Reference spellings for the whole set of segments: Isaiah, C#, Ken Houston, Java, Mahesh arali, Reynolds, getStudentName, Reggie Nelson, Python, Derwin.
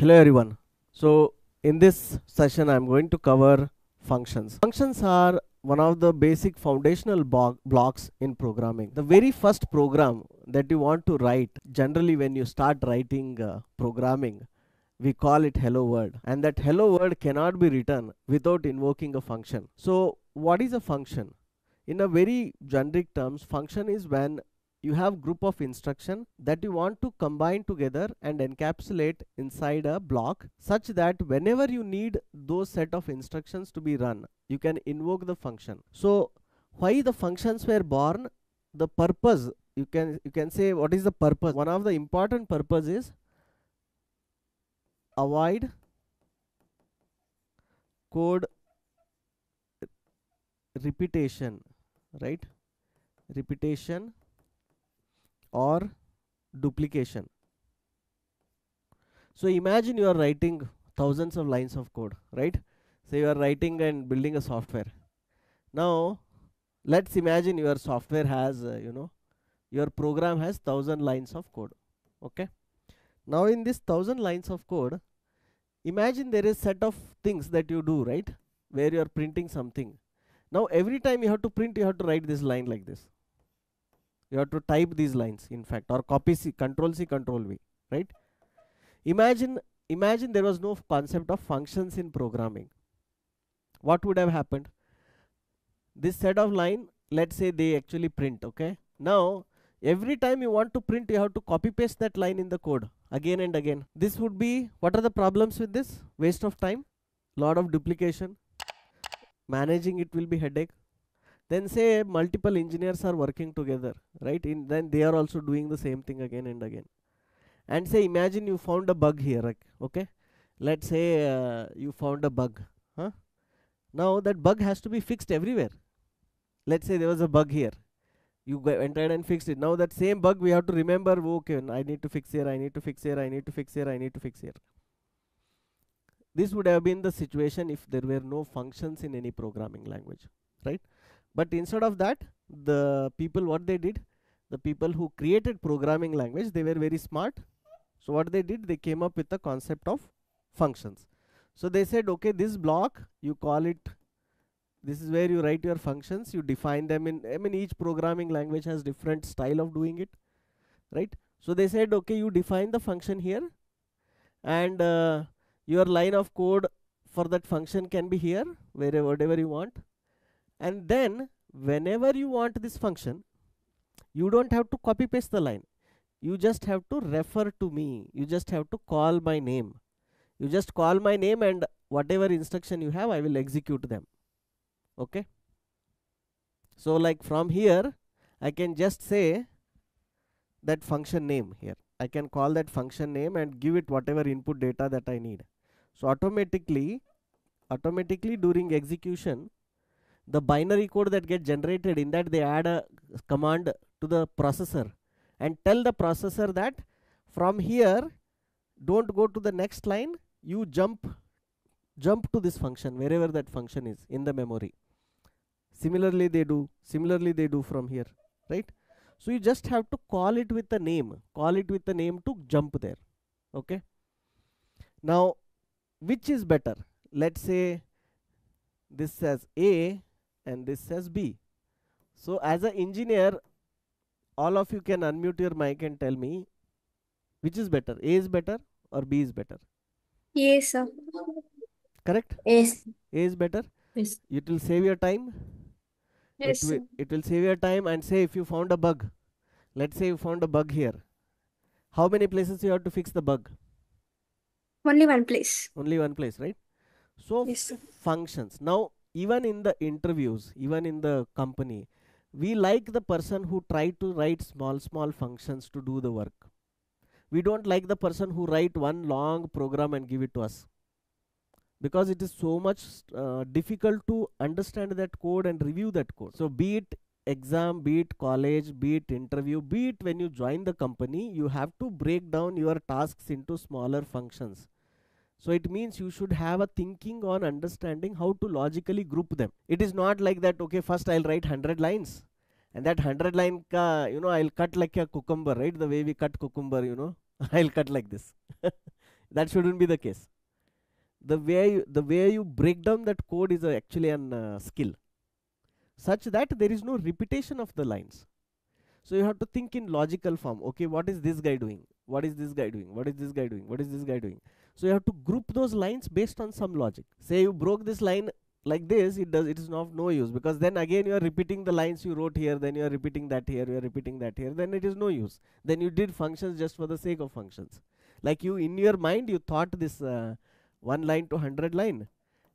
Hello everyone. So in this session I am going to cover functions. Functions are one of the basic foundational blocks in programming. The very first program that you want to write, generally when you start writing programming, we call it hello world, and that hello world cannot be written without invoking a function. So what is a function? In a very generic terms, function is when you have group of instruction that you want to combine together and encapsulate inside a block, such that whenever you need those set of instructions to be run, you can invoke the function. So why the functions were born? The purpose, you can say, what is the purpose? One of the important purpose is avoid code repetition, right? Repetition or duplication. So imagine you are writing thousands of lines of code, right? So you are writing and building a software. Now let's imagine your software has your program has 1000 lines of code. Okay, now in this 1000 lines of code, imagine there is set of things that you do, right, where you are printing something. Now every time you have to print, you have to write this line like this. You have to type these lines, in fact, or copy C, control C, control V, right? Imagine there was no concept of functions in programming. What would have happened? This set of line, let's say they actually print, okay? Now, every time you want to print, you have to copy paste that line in the code again and again. This would be, what are the problems with this? Waste of time, lot of duplication, managing it will be headache. Then say multiple engineers are working together, right? Then they are also doing the same thing again and again. And say imagine you found a bug here, okay? Let's say you found a bug. Huh? Now that bug has to be fixed everywhere. Let's say there was a bug here. You entered and fixed it. Now that same bug we have to remember, okay, I need to fix here, I need to fix here, I need to fix here, I need to fix here. This would have been the situation if there were no functions in any programming language, right? But instead of that, the people, what they did, the people who created programming language, they were very smart. So what they did, they came up with the concept of functions. So they said, okay, this block, you call it, this is where you write your functions, you define them in, I mean, each programming language has different style of doing it, right? So they said, okay, you define the function here, and your line of code for that function can be here, wherever, whatever you want. And then whenever you want this function, you don't have to copy paste the line. You just have to refer to me. You just have to call my name. You just call my name and whatever instruction you have, I will execute them. Okay. So like from here, I can just say that function name here. I can call that function name and give it whatever input data that I need. So automatically during execution, the binary code that gets generated, in that they add a command to the processor and tell the processor that from here, don't go to the next line, you jump to this function, wherever that function is in the memory. Similarly they do from here, right? So you just have to call it with a name to jump there, okay? Now, which is better? Let's say this says A, and this says B. So as an engineer, all of you can unmute your mic and tell me which is better, A is better or B is better? Yes, sir. Correct? Yes. A is better? Yes. It will save your time? Yes. It will save your time. And say if you found a bug, let's say you found a bug here. How many places you have to fix the bug? Only one place. Only one place, right? So yes, functions. Now, even in the interviews, even in the company, we like the person who try to write small functions to do the work. We don't like the person who write one long program and give it to us, because it is so much difficult to understand that code and review that code. So be it exam, be it college, be it interview, be it when you join the company, you have to break down your tasks into smaller functions. So it means you should have a thinking on understanding how to logically group them. It is not like that, okay, first I'll write 100 lines and that 100 line, I'll cut like a cucumber, right? The way we cut cucumber, I'll cut like this. That shouldn't be the case. The way you break down that code is actually an skill, such that there is no repetition of the lines. So you have to think in logical form. Okay, what is this guy doing? What is this guy doing? What is this guy doing? What is this guy doing? So you have to group those lines based on some logic. Say you broke this line like this, it is of no use, because then again you are repeating the lines you wrote here, then you are repeating that here, you are repeating that here, then it is no use. Then you did functions just for the sake of functions. Like you, in your mind, you thought this 1 line to 100 line,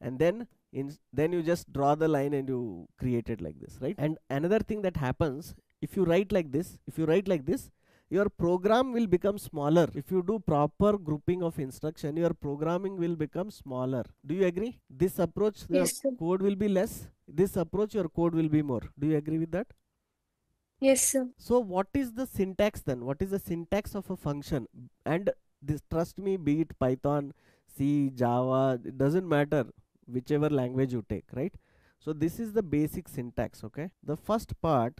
and then you just draw the line and you create it like this, right? And another thing that happens, if you write like this, your program will become smaller. If you do proper grouping of instruction, your programming will become smaller. Do you agree? This approach, yes, your code will be less. This approach, your code will be more. Do you agree with that? Yes, sir. So what is the syntax then? What is the syntax of a function? And this, trust me, be it Python, C, Java, it doesn't matter whichever language you take, right? So this is the basic syntax, okay? The first part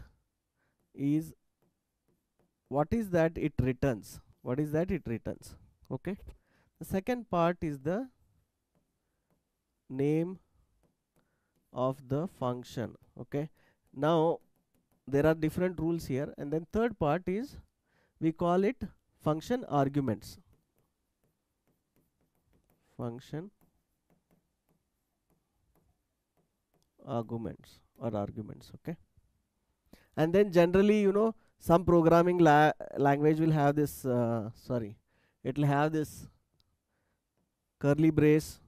is what is that it returns. What is that it returns, okay? The second part is the name of the function, okay? Now there are different rules here. And then third part is, we call it function arguments. Function arguments or arguments, okay? And then generally, you know, some programming language will have this, it will have this curly brace.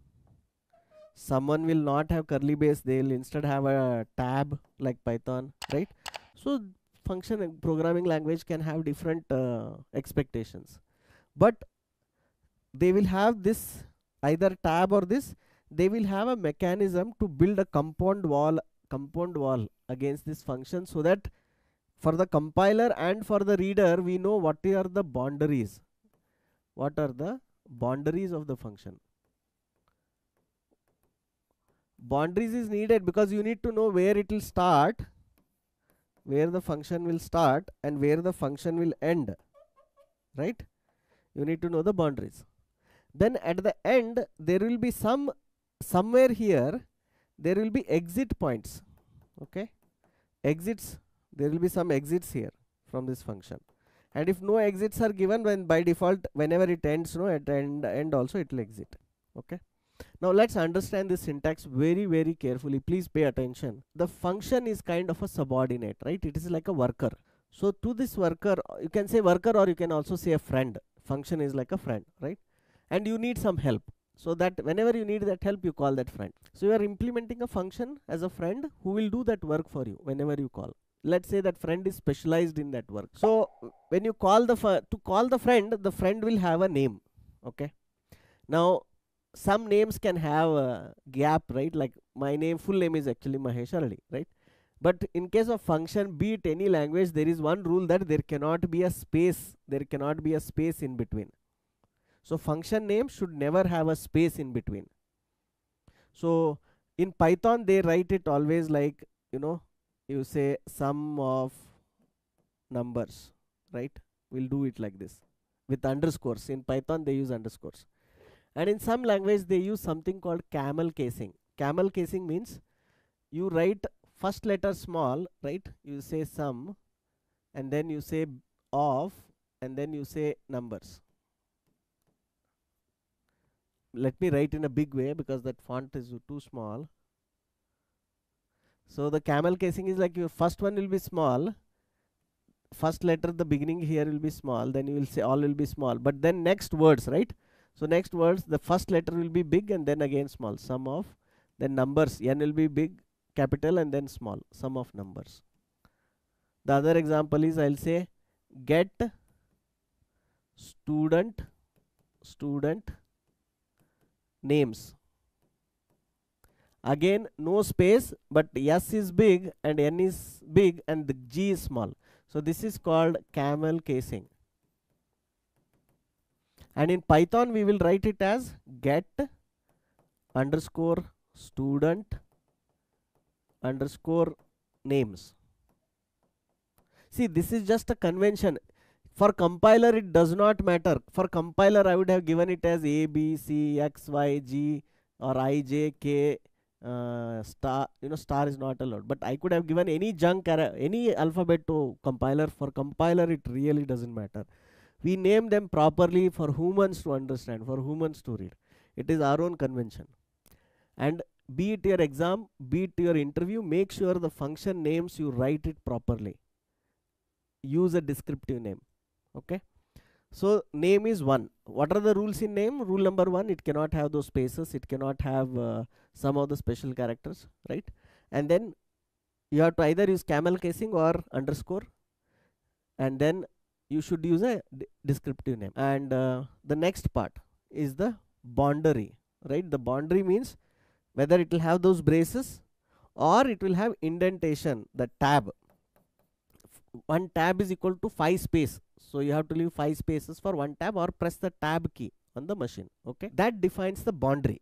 Someone will not have curly brace, they will instead have a tab like Python, right? So function and programming language can have different expectations, but they will have this either tab or this. They will have a mechanism to build a compound wall against this function, so that for the compiler and for the reader, we know what are the boundaries. What are the boundaries of the function? Boundaries is needed because you need to know where it will start, where the function will start, and where the function will end, right? You need to know the boundaries. Then at the end, there will be somewhere here, there will be exit points, okay? Exits. There will be some exits here from this function, and if no exits are given, when by default whenever it ends, no, at end also it will exit, okay? Now let's understand this syntax very, very carefully. Please pay attention. The function is kind of a subordinate, right? It is like a worker. So to this worker, you can say worker, or you can also say a friend. Function is like a friend, right? And you need some help, so that whenever you need that help, you call that friend. So you are implementing a function as a friend who will do that work for you whenever you call. Let's say that friend is specialized in that work. So when you call to call the friend, the friend will have a name, okay? Now some names can have a gap, right? Like my name, full name is actually Mahesh Arali, right? But in case of function, be it any language, there is one rule that there cannot be a space. There cannot be a space in between. So function name should never have a space in between. So in Python, they write it always like, you know, you say sum of numbers, right? We'll do it like this with underscores. In Python, they use underscores. And in some language, they use something called camel casing. Camel casing means you write first letter small, right? You say sum, and then you say of, and then you say numbers. Let me write in a big way because that font is too small. So the camel casing is like your first one will be small, first letter at the beginning here will be small, then you will say all will be small, but then next words, right? So next words, the first letter will be big and then again small, sum of, then numbers, n will be big, capital, and then small, sum of numbers. The other example is, I'll say get student names. Again, no space, but S is big and N is big and the G is small. So this is called camel casing. And in Python, we will write it as get underscore student underscore names. See, this is just a convention. For compiler it does not matter. For compiler I would have given it as A, B, C, X, Y, G or I, J, K, star, star is not allowed, but I could have given any junk, any alphabet to compiler. For compiler it really doesn't matter. We name them properly for humans to understand, for humans to read. It is our own convention. And be it your exam, be it your interview, make sure the function names you write it properly. Use a descriptive name. Okay. So name is one. What are the rules in name? Rule number one, it cannot have those spaces. It cannot have some of the special characters, right? And then you have to either use camel casing or underscore. And then you should use a descriptive name. And the next part is the boundary, right? The boundary means whether it will have those braces or it will have indentation, the tab. One tab is equal to 5 space. So you have to leave 5 spaces for one tab or press the tab key on the machine. Okay, that defines the boundary.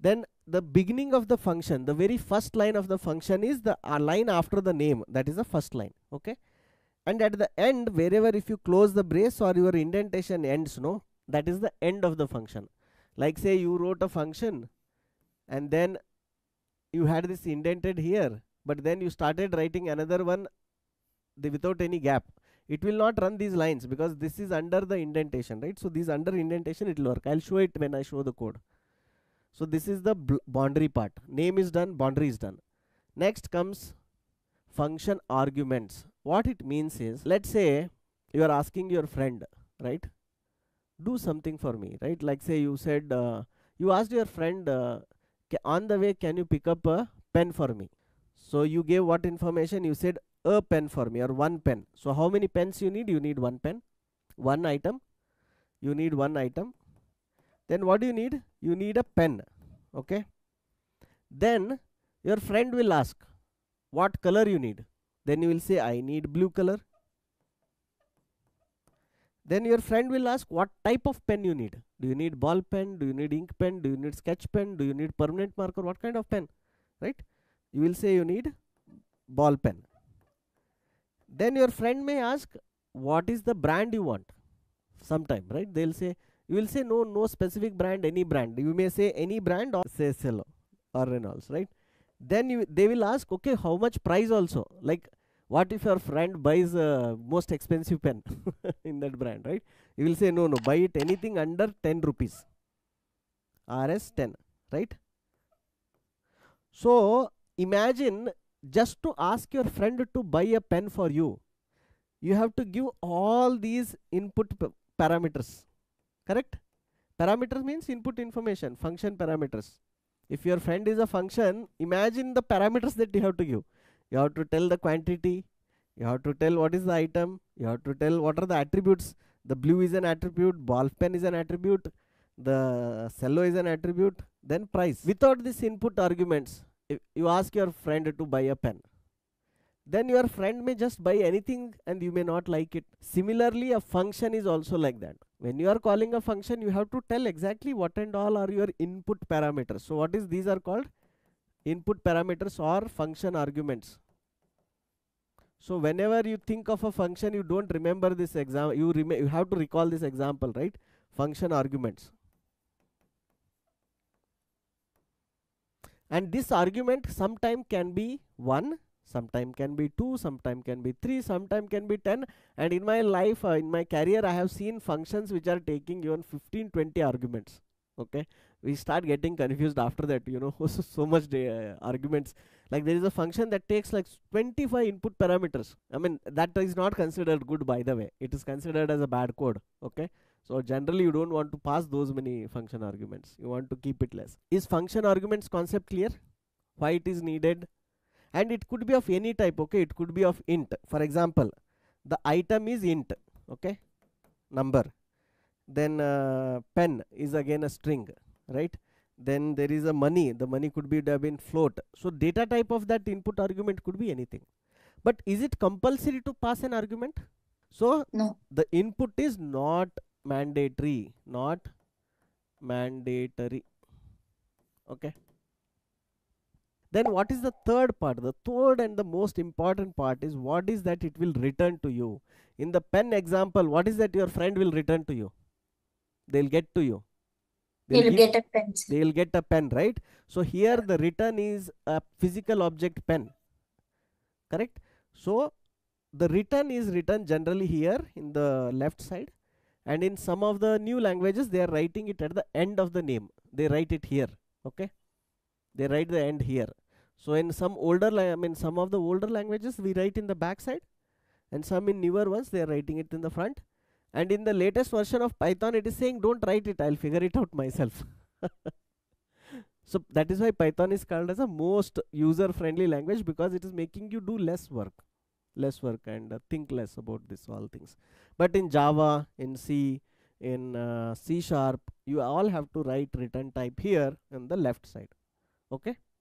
Then the beginning of the function, the very first line of the function is the line after the name. That is the first line. Okay, and at the end, wherever if you close the brace or your indentation ends, no, that is the end of the function. Like say you wrote a function and then you had this indented here, but then you started writing another one without any gap. It will not run these lines because this is under the indentation, right? So these under indentation it will work. I'll show it when I show the code. So this is the boundary part. Name is done, boundary is done. Next comes function arguments. What it means is, let's say you are asking your friend, right? Do something for me, right? Like say you said, you asked your friend, on the way can you pick up a pen for me? So you gave what information? You said a pen for me or one pen. So how many pens you need? You need one pen, one item. You need one item. Then what do you need? You need a pen. Okay. Then your friend will ask what color you need. Then you will say I need blue color. Then your friend will ask what type of pen you need. Do you need ball pen? Do you need ink pen? Do you need sketch pen? Do you need permanent marker? What kind of pen? Right? You will say you need ball pen. Then your friend may ask what is the brand you want sometime, right? They'll say, you will say no specific brand, any brand. You may say any brand or say Cello or Reynolds, right? Then they will ask, okay, how much price also? Like what if your friend buys most expensive pen in that brand, right? You will say no, buy it anything under 10 rupees. RS 10, right? So imagine, just to ask your friend to buy a pen for you, you have to give all these input parameters, correct? Parameters means input information, function parameters. If your friend is a function, imagine the parameters that you have to give. You have to tell the quantity, you have to tell what is the item, you have to tell what are the attributes. The blue is an attribute, ball pen is an attribute, the Cello is an attribute, then price. Without this input arguments, you ask your friend to buy a pen. Then your friend may just buy anything and you may not like it. Similarly, a function is also like that. When you are calling a function, you have to tell exactly what and all are your input parameters. So what is these are called? Input parameters or function arguments. So whenever you think of a function, you don't remember this example. You have to recall this example, right? Function arguments. And this argument sometime can be 1, sometime can be 2, sometime can be 3, sometime can be 10. And in my life, in my career, I have seen functions which are taking even 15, 20 arguments. Okay, we start getting confused after that, so much arguments. Like there is a function that takes like 25 input parameters. I mean, that is not considered good, by the way. It is considered as a bad code. Okay. So generally you don't want to pass those many function arguments. You want to keep it less. Is function arguments concept clear? Why it is needed? And it could be of any type, okay? It could be of int. For example, the item is int, okay? Number. Then pen is again a string, right? Then there is a money. The money could be in float. So data type of that input argument could be anything. But is it compulsory to pass an argument? So no. The input is not mandatory, okay. Then what is the third part? The third and the most important part is what is that it will return to you. In the pen example, what is that your friend will return to you? They'll get to you. They'll get a pen. They'll get a pen, right? So here the return is a physical object pen. Correct? So the return is written generally here in the left side, and in some of the new languages they are writing it at the end of the name. They write it here. Okay? They write the end here. So in some older, some of the older languages we write in the back side, and some in newer ones they are writing it in the front. And in the latest version of Python, it is saying, don't write it, I'll figure it out myself. So that is why Python is called as a most user-friendly language, because it is making you do less work and think less about this all things. But in Java, in C, in C#, you all have to write return type here on the left side. Okay.